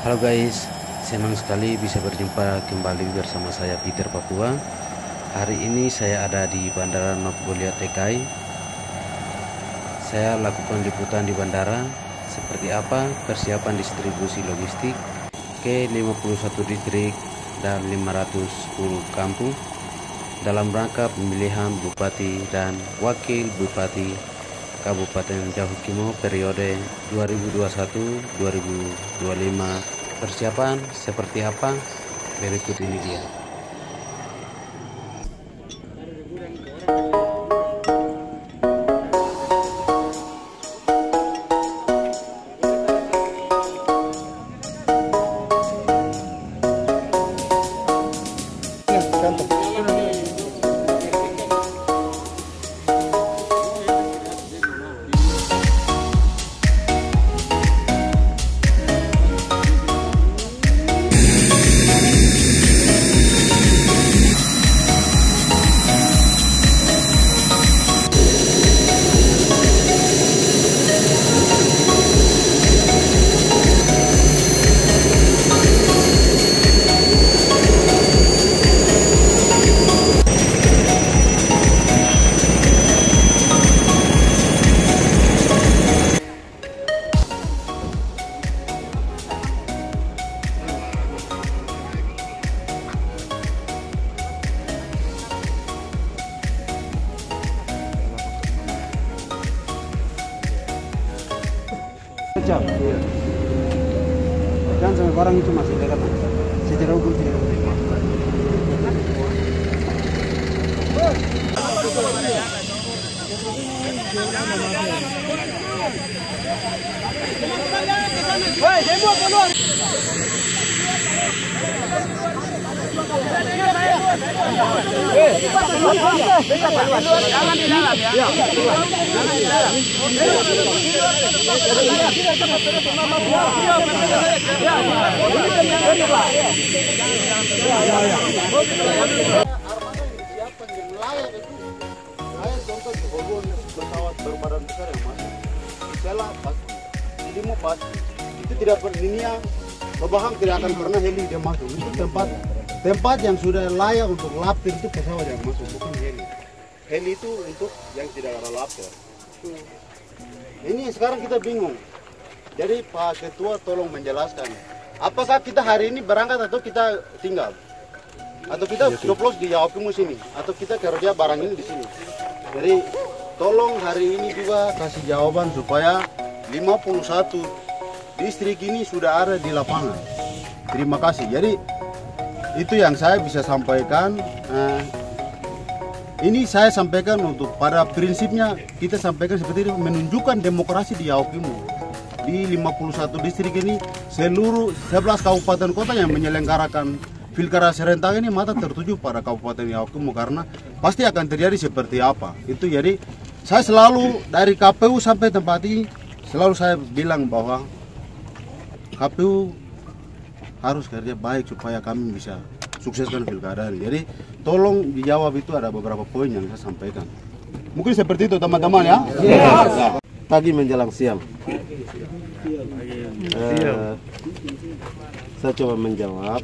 Halo guys, senang sekali bisa berjumpa kembali bersama saya Peter Papua. Hari ini saya ada di Bandara Nabire TKI. Saya lakukan liputan di bandara seperti apa persiapan distribusi logistik ke 51 distrik dan 510 kampung dalam rangka pemilihan bupati dan wakil bupati Kabupaten Yahukimo periode 2021-2025. Persiapan seperti apa? Berikut ini dia. Jam. Dan sampai barang itu masih dekat. Secara hukum tidak diterima. Woi, semua keluar. Jadi mau pasti itu tidak berlinia. Bahkan tidak akan pernah heli dia masuk. Tempat yang sudah layak untuk lapir itu pesawat yang masuk, bukan heli. Heli itu untuk yang tidak ada lapir. Ini sekarang kita bingung. Jadi Pak Ketua tolong menjelaskan. Apa saat kita hari ini berangkat atau kita tinggal? Atau kita coplos di Yawimu sini? Atau kita kerja barang ini di sini? Jadi tolong hari ini juga kasih jawaban supaya 51 distrik ini sudah ada di lapangan. Terima kasih. Jadi itu yang saya bisa sampaikan. Ini saya sampaikan untuk pada prinsipnya kita sampaikan seperti ini, menunjukkan demokrasi di Yawimu. Di 51 distrik ini seluruh 11 kabupaten kota yang menyelenggarakan Pilkada serentak ini mata tertuju pada Kabupaten Yahukimo karena pasti akan terjadi seperti apa. Itu jadi saya selalu dari KPU sampai tempat ini selalu saya bilang bahwa KPU harus kerja baik supaya kami bisa sukseskan pilkada. Jadi tolong dijawab, itu ada beberapa poin yang saya sampaikan. Mungkin seperti itu teman-teman ya. Pagi menjelang siang. Saya coba menjawab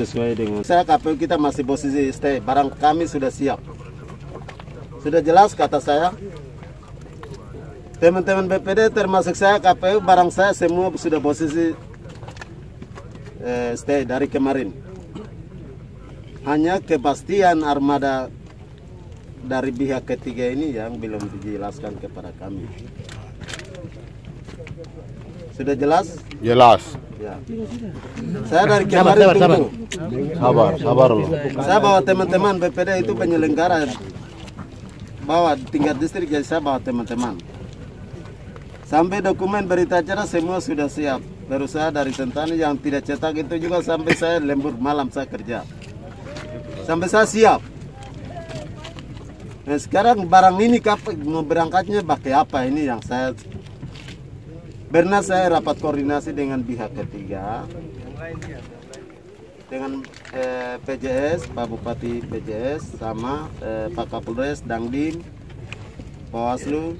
sesuai dengan saya. KPU kita masih posisi stay. Barang kami sudah siap. Sudah jelas kata saya. Teman-teman BPD termasuk saya KPU, barang saya semua sudah posisi stay dari kemarin. Hanya kepastian armada dari pihak ketiga ini yang belum dijelaskan kepada kami. Sudah jelas? Jelas. Ya. Saya dari kemarin tunggu. Sabar loh. Saya bawa teman-teman BPD itu penyelenggara, bawa tingkat distrik, jadi saya bawa teman-teman. Sampai dokumen berita acara semua sudah siap. Baru saya dari Sentani yang tidak cetak itu juga sampai saya lembur malam saya kerja. Sampai saya siap. Nah sekarang barang ini mau berangkatnya pakai apa ini yang saya... Pernah saya rapat koordinasi dengan pihak ketiga, dengan PJS, Pak Bupati PJS, sama Pak Kapolres, Dangdin, Bawaslu.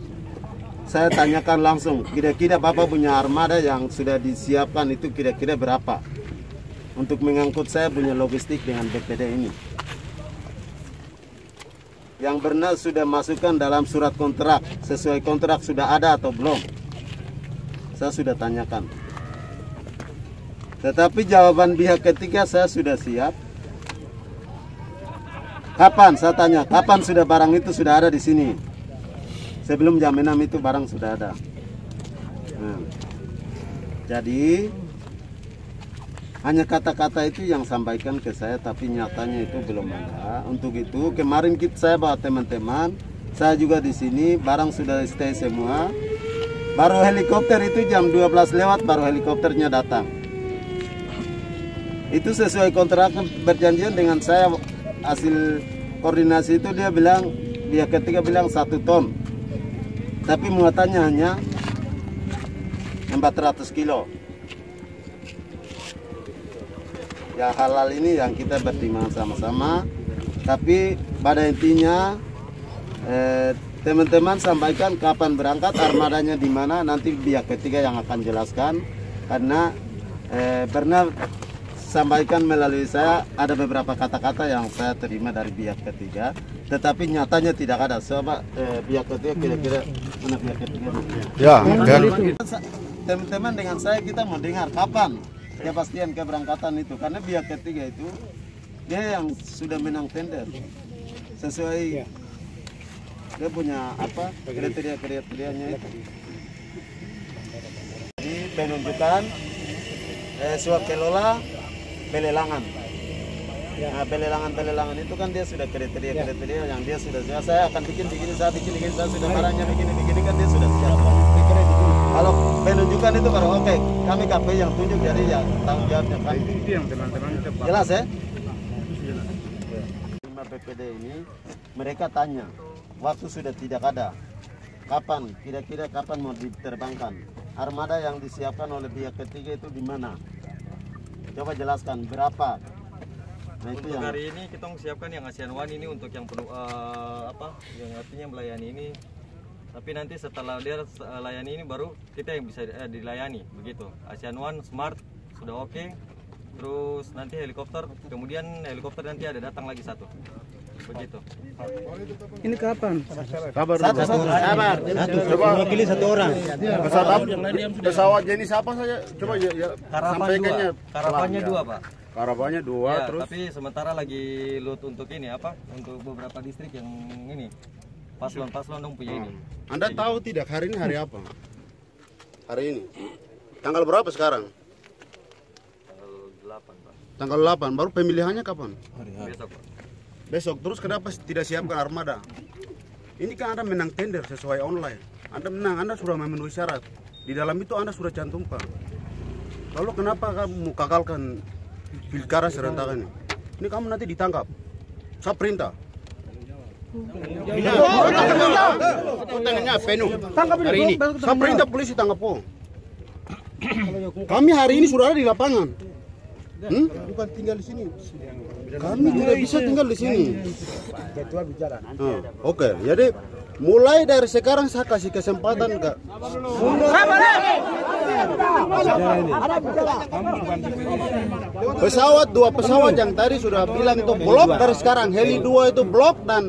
Saya tanyakan langsung, kira-kira Bapak punya armada yang sudah disiapkan itu kira-kira berapa untuk mengangkut saya punya logistik dengan BPD ini. Yang pernah sudah masukkan dalam surat kontrak, sesuai kontrak sudah ada atau belum? Saya sudah tanyakan, tetapi jawaban pihak ketiga saya sudah siap. Kapan saya tanya, kapan sudah barang itu sudah ada di sini? Sebelum jam 6 itu barang sudah ada. Nah, jadi hanya kata-kata itu yang sampaikan ke saya, tapi nyatanya itu belum ada. Untuk itu kemarin saya bawa teman-teman, saya juga di sini, barang sudah stay semua. Baru helikopter itu jam 12 lewat baru helikopternya datang. Itu sesuai kontrak perjanjian dengan saya, hasil koordinasi itu dia bilang, dia ketika bilang 1 ton. Tapi muatannya hanya 400 kilo. Ya halal ini yang kita bertimbang sama-sama. Tapi pada intinya teman-teman sampaikan kapan berangkat, armadanya di mana, nanti pihak ketiga yang akan jelaskan. Karena pernah sampaikan melalui saya, ada beberapa kata-kata yang saya terima dari pihak ketiga, tetapi nyatanya tidak ada. Coba pihak ketiga kira-kira mana pihak ketiga? Ya, teman-teman dengan saya kita mau dengar kapan kepastian keberangkatan itu, karena pihak ketiga itu dia yang sudah menang tender sesuai. Dia punya apa kriteria-kriterianya itu. Jadi penunjukan suap kelola pelelangan. Nah, pelelangan itu kan dia sudah kriteria-kriteria yang dia sudah siap. Saya akan bikin saya bikin saya sudah barangnya begini kan dia sudah siap. Kalau penunjukan itu baru oke. Kami KPU yang tunjuk, jadi ya tanggung jawabnya kami. Itu yang teman-teman jelas ya. BPD ini mereka tanya waktu sudah tidak ada, kapan kira-kira kapan mau diterbangkan, armada yang disiapkan oleh pihak ketiga itu di mana, coba jelaskan berapa. Nah, untuk itu hari ini kita siapkan yang ASEAN One ini untuk yang penuh apa yang artinya melayani ini, tapi nanti setelah dia layani ini baru kita yang bisa dilayani begitu. ASEAN One Smart sudah oke. Terus nanti helikopter, kemudian helikopter nanti ada datang lagi satu. Begitu. Ini kapan? Sabar. Coba pilih satu orang. Pesawat jenis apa saja? Coba ya. Karapannya 2, Pak. Karapannya 2 ya, terus. Tapi sementara lagi loot untuk ini apa? Untuk beberapa distrik yang ini. Paslon-paslon dong punya ini. Anda tahu tidak hari ini hari apa? Hari ini. Tanggal berapa sekarang? Tanggal 8, baru pemilihannya kapan? Besok. Besok, terus kenapa tidak siapkan armada? Ini kan Anda menang tender sesuai online. Anda menang, Anda sudah memenuhi syarat. Di dalam itu Anda sudah cantumkan. Lalu kenapa kamu kagalkan pilkada serentak ini? Ini kamu nanti ditangkap. Saya perintah. Penuh. Hari ini. Saya perintah polisi tangkap. Kami hari ini sudah ada di lapangan. Bukan tinggal di sini. Kami tidak bisa tinggal di sini. Ketua bicara. Oke, jadi mulai dari sekarang saya kasih kesempatan Kak. Pesawat 2 pesawat yang tadi sudah bilang itu blok, dari sekarang heli 2 itu blok, dan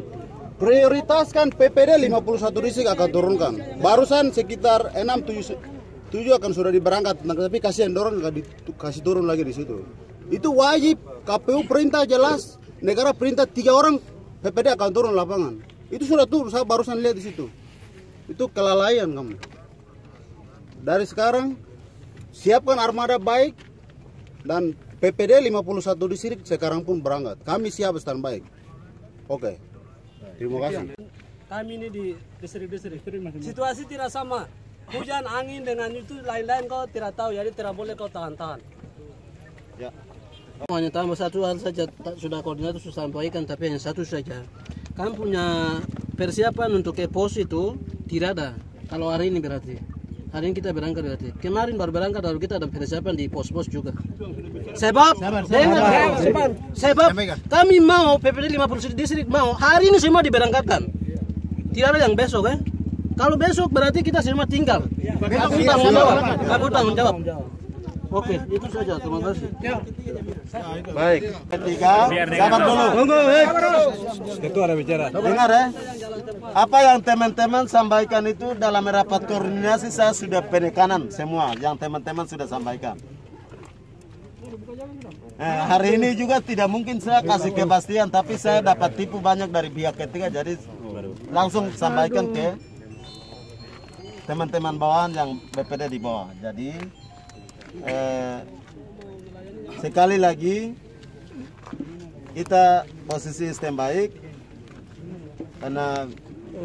prioritaskan PPD 51 distrik akan turunkan. Barusan sekitar 6-7 akan sudah diberangkat, tapi kasihan dorong kasih turun lagi di situ. Itu wajib, KPU perintah jelas, negara perintah 3 orang, PPD akan turun lapangan. Itu sudah turun, saya barusan lihat di situ. Itu kelalaian kamu. Dari sekarang Siapkan armada baik dan PPD 51 di Serik sekarang pun berangkat. Kami siap standby. Oke. Terima kasih. Kami ini di Serik. Situasi tidak sama. Hujan, angin dengan itu lain-lain kau tidak tahu, jadi tidak boleh kau tahan-tahan. Ya. Hanya tambah satu hal saja, sudah koordinator sudah sampaikan, tapi hanya satu saja. Kami punya persiapan untuk EPOS itu tidak ada. Kalau hari ini berarti, hari ini kita berangkat berarti. Kemarin baru berangkat, lalu kita ada persiapan di pos-pos juga. Sebab kami mau PPD 50 distrik mau hari ini semua diberangkatkan. Tidak ada yang besok kan? Kalau besok berarti kita semua tinggal. Aku tanggung jawab. Oke, itu saja, terima kasih. Baik. Sabar dulu. Ketua ada bicara. Dengar ya. Apa yang teman-teman sampaikan itu dalam rapat koordinasi saya sudah penekanan semua yang teman-teman sudah sampaikan. Hari ini juga tidak mungkin saya kasih kepastian, tapi saya dapat tipu banyak dari pihak ketiga, jadi langsung sampaikan ke teman-teman bawahan yang BPD di bawah. Jadi sekali lagi kita posisi sistem baik karena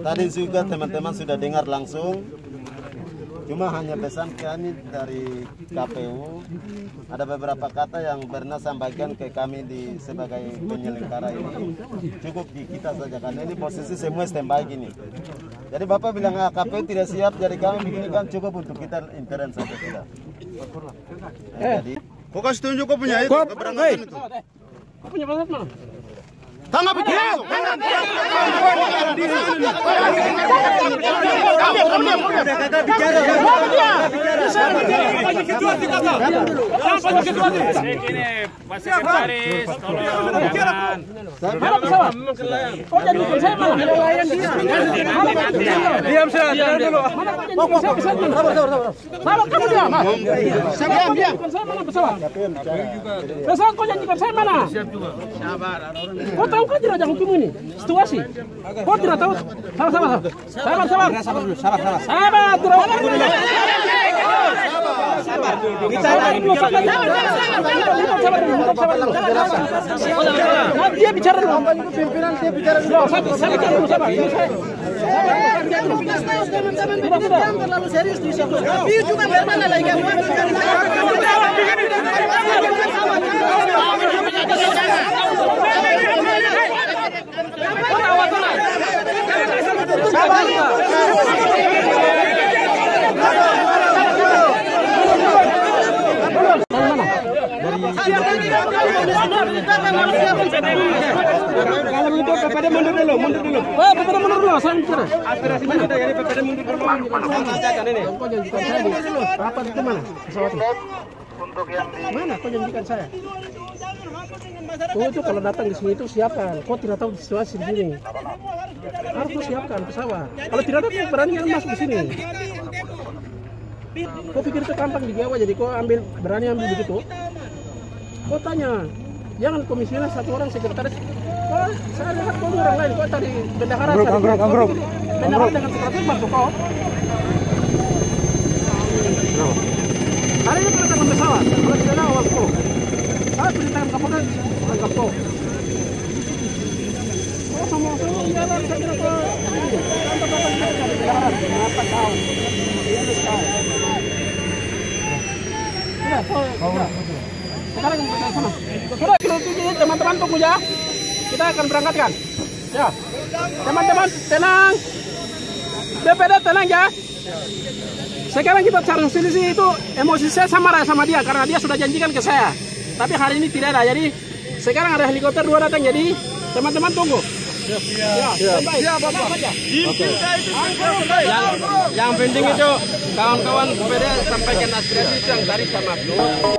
tadi juga teman-teman sudah dengar langsung, cuma hanya pesan kami dari KPU ada beberapa kata yang pernah sampaikan ke kami di sebagai penyelenggara ini, cukup di kita saja karena ini posisi semua sistem baik ini. Jadi Bapak bilang KPU tidak siap, jadi kami begini kan cukup untuk kita intern saja kita. Jadi, kok kasih tunjuk kok punya itu keberangkatan itu? Kok punya banget mah? Tanggap itu. Diam. Kau tidak tahu ini situasi. Kau tidak tahu. Mana kau janjikan saya? Kau itu kalau datang di sini itu siapkan. Kau tidak tahu situasi di sini. Harus siapkan pesawat. Kalau tidak ada berani yang masuk di sini. Kau pikir itu tampang di Jawa, jadi kau ambil berani ambil begitu. Kau tanya, jangan komisioner satu orang sekretaris. Kau saya lihat kau orang lain. Kau tadi bendahara. Kau bendahara dengan sekretaris masuk kau. Hari ini kita datang pesawat. Kalau tidak ada waktu. Saya perintahkan Kapolres, tangkap kau. Oh, sama-sama jalan segera ke. Kenapa kau? Ini kau. Sudah, sekarang kita sana. Sudah, teman-teman tunggu ya. Kita akan berangkatkan. Ya. Teman-teman tenang. BPD tenang ya. Sekarang kita cari solusi itu, emosi saya sama sama dia karena dia sudah janjikan ke saya. Tapi hari ini tidak ada, jadi sekarang ada helikopter dua datang, jadi teman-teman tunggu. Ya, Bapak. Oke. Yang penting itu kawan-kawan BPD sampaikan aspirasi itu yang dari sama dulu.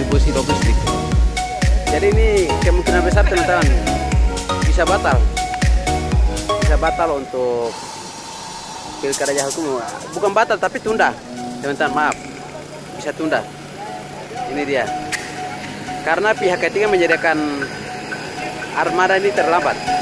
distribusi logistik. Jadi ini kemungkinan besar teman-teman bisa batal untuk Pilkada Yahukimo, bukan batal tapi tunda, teman-teman, maaf, bisa tunda. Ini dia, karena pihak ketiga menyediakan armada ini terlambat.